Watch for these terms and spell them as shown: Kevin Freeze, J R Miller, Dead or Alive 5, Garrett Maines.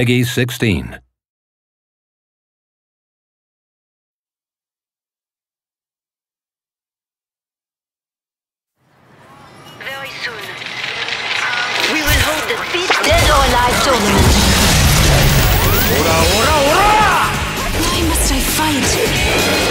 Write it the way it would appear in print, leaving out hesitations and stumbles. Peggy 16. Very soon, we will hold the fifth Dead or Alive tournament. Ora, ora, ora! Why must I fight?